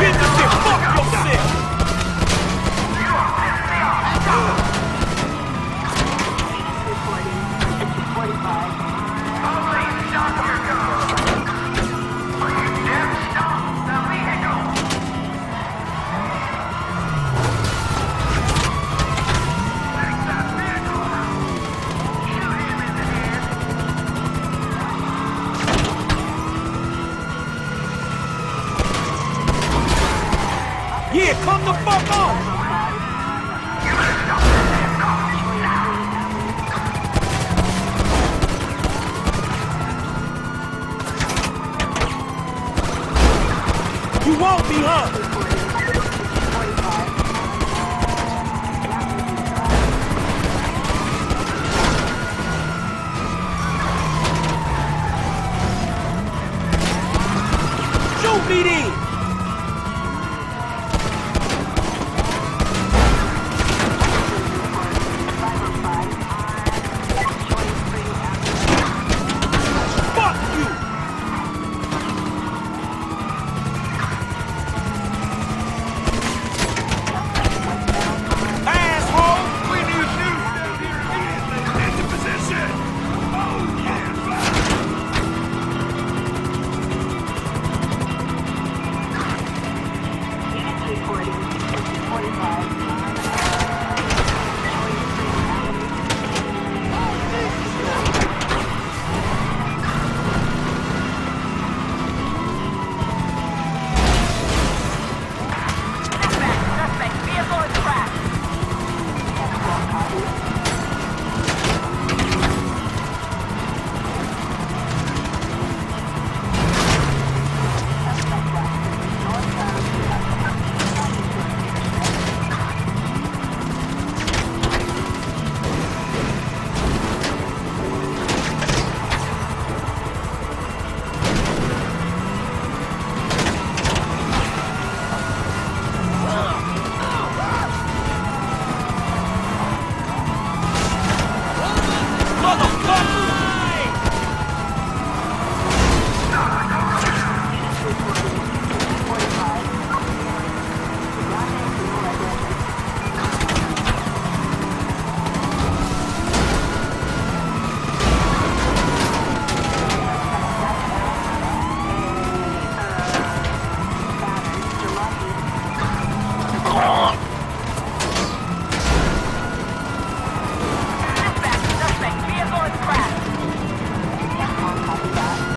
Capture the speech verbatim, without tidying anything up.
business and fuck yourself. Yeah, come the fuck on! You won't be, huh? Shoot me then!